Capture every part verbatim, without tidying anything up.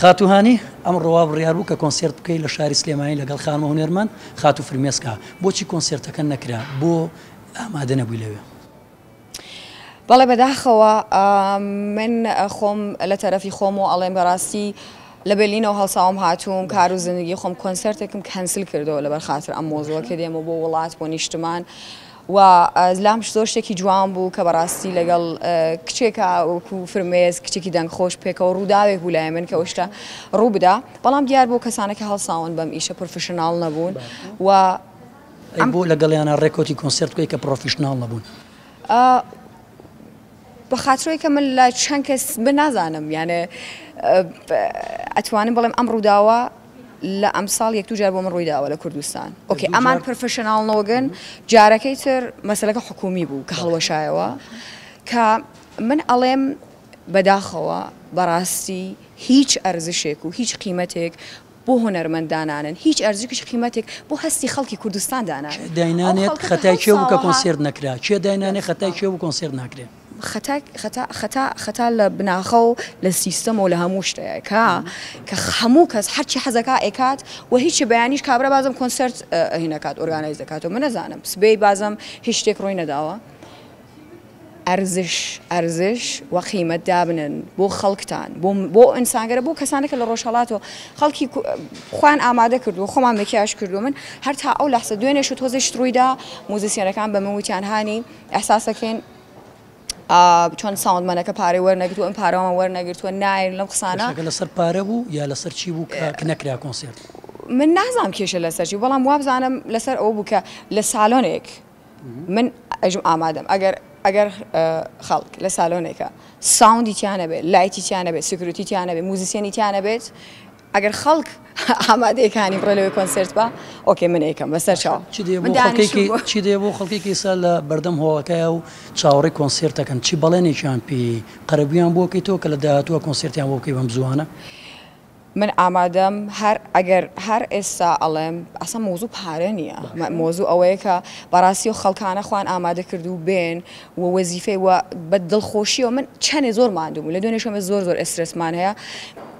خاتو هاني امر رواب ريال بوك كونسرت بكي لشاري سليماني لقال خان وهنرمان خاتو فرميسكا بوشي كونسرت كان نكرا بو اماده نبي لوي بله بداخوا من خم لطرفی خم و علیم براسی لبلین و هالسام هاتوم کار و زندگی خم کنسرت کم کنسل کرده ولی بر خاطر ام موضوع کدیم و با ولایت با نیشتمان و از لامش داشته کی جوان بود که براسی لگال کچه که کو فرمیز کچه کی دنگ خوش پیک و رودای گلای من که اشته رو بده بله دیار بود کسانی که هالسام بام ایشه پروفشنال نبود و ای بود لگال یعنی رکوتی کنسرت کوی که پروفشنال نبود بخاطر اینکه من لشان کس بنازنم یعنی اتوانم بله امر داوا لامسال یک تجربه من روی داوا لکردستان. اوکی، امان پرفشنال نوگن جارکیتر مسئله حکومی بود که حل وشای و که من علیم بداخوا براستی هیچ ارزشی کو هیچ قیمتی بو هنرمندانان هیچ ارزشی قیمتی بو هستی خالقی کردستان دانان. داینانه خطای چه بو که کنسرت نکرده؟ چه داینانه خطای چه بو کنسرت نکرده؟ خطا خطا خطا خطا لبناخو للسيستم ولا هموشته يعني كا كخموكس حتى حزكا ايكات وهيش بيانيش كابرا بعضم كونسرت هنا كات اورجانايز كاتو من زانم سبي بعضم هيش تكروين داوا ارزش ارزش وقيمه دابنن بو خلقتان بو بو انسانگره بو كسانك لروشالاتو خلقي خوان آماده كردو خوما مكياش كردو من هر تا او لحظه دوينه شو توزش ترويدا موزيسيان كان بموتيان هاني احساسكين چون ساوند من که پاره ور نگیرتو این پاره ما ور نگیرتو نه لب خسانه. شکل سر پاره بو یا لسر چی بو که نکریا کنسرت؟ من نزدم کیش لسر چی، ولی مواب زنم لسر او بو که لسالونیک من اجم آمادم. اگر اگر خالق لسالونیکه ساوندی تیانه بی، لایتی تیانه بی، سکریتی تیانه بی، موزیسیانی تیانه بی، اگر خالق آماده که هنی برای کنسرت با، اوکی من ایکم بسر چاو. چی دیو خالقی کی چی دیو خالقی کی سال بردم هوا که او چاوری کنسرت کن چی بالانی چند پی قربیان بود کی تو کل دهاتو کنسرتی هم بود کی بامزوانه. من آمادم هر اگر هر استا علم اصلا موضوع پاره نیه موضوع اوه که بررسی خالقانه خوان آماده کردو بین و وظیفه و بدل خوشی و من چند زور ماندم ولی دنیشم زور زور استرس مانه.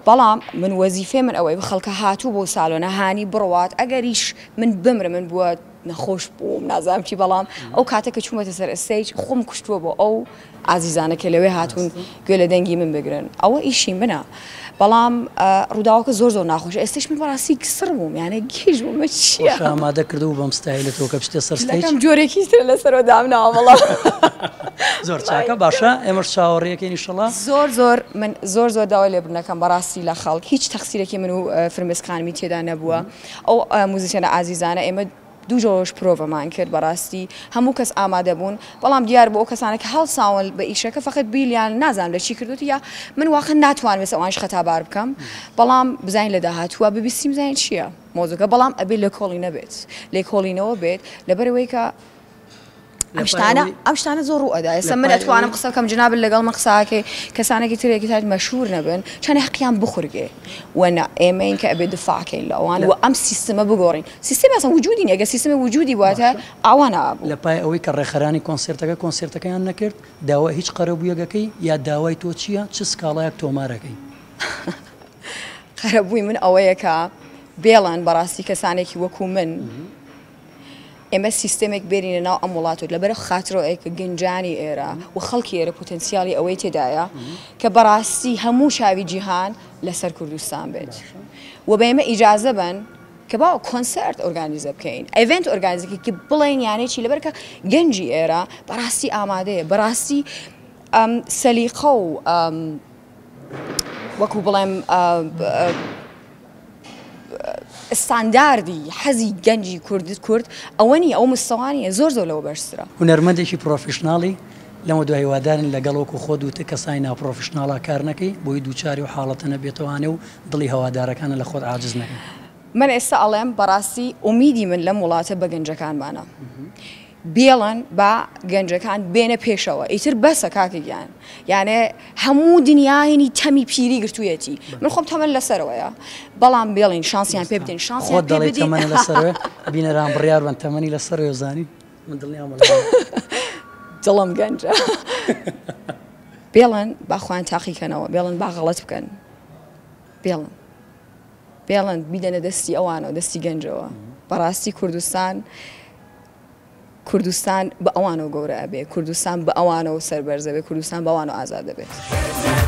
بلام من وظیفه من اوه بخالق هاتو بو سالونه هانی بروات اگریش من بمر من بود نخوش بوم نزام چی بلام او کاته که چون متسر استیج خم کشتو با او عزیزانه که لوی هاتون گل دنگی من بگرن اوه ایشی منه بلام روداو که زور زور نخوش استیج من براسی کسر بوم یعنی گیج بوم چیه خوش آماده کردو بام ستایل تو که بشتی سر استیج لکم جوری کیستر لسر و دام نام الله زور چاکا باشه امروز شاوریه که انشالله زور زور من زور زور داویل بنکم براسی لخالق هیچ تقصیری که منو فرمیس خانمی تیدن نبوده او موزیسین عزیزانه امروز دو جوش پروفا من کرد براستی همو کس آماده بون بلام دیار با او کسانه که هل ساون به ایشه که فقط بیلیان نزم لشی کردو یا من واقع نتوان مثل اوانش خطابار بکم بلام بزنین لدهاتو و ببیستیم زنین چیه موضوع که بلام ابی لکولی نبید لکولی نبید لبروی که امشتانه امشتانه زور رو آدای سمت اتوانم قصه کم جناب لگال مقصه که کسانی که تری کتاب مشهور نبند چون حقیقتاً بخورگه و نه ایمین که ابد دفاع کن لعوان و ام سیستم بگورین سیستم اصلا وجودی نیست اگه سیستم وجودی باشه عوانه لپای اوی کار خرانی کنسرت که کنسرت که آن نکرد داوای هیچ قربویه کی یا داوای تو چیه چه سکالای توماره کی قربوی من اویه که بیلان براستی کسانی که وکومن اما سیستمک برین ناو امولاتود لبرو خاطر ایک گنجانی ایرا و خالقی ایرا پتانسیالی آویت دایا که براسی هموش عوی جهان لسر کردستان بید و به ما اجازه بن که با کنسرت ارگانیزه بکن، ایونت ارگانیزه که بلین یعنی چی لبرو که گنجی ایرا براسی آماده براسی سلیقه و وکو بلیم استانداردی حزی گنجی کردید کرد آوانی آو مستوانی زور زور لو برسره. هنرمندی که پروفشنالی لامدوای وادان لگالو کو خود و تکسای نا پروفشنالا کار نکی باید وچاری و حالت نبیتوانی و دلی هوادارکان لخود عاجز نکی. من استعلام براسی امیدی من لامولات بگنجکان منم. بیلن با گنجکان بین پیشوا ایتر بس کاکی گیان یعنی همون دنیایی نی تمی پیری گرتویتی من خوب تمن لسر ویا بالام بیلن شانسیان پیبدین شانسیان پیبدین خود دلیت تمن لسر بین رام بریار و تمنی لسر یوزانی من دلیل عمل دلم گنج بیلن با خوان تاکی کنوا بیلن با غلط بکن پیلن پیلن بیدن دستی آوانو دستی گنجوا براستی کردستان کردستان با آوانو گوره ابی کردستان با آوانو سربرزه ابی کردستان با آوانو آزاده بید.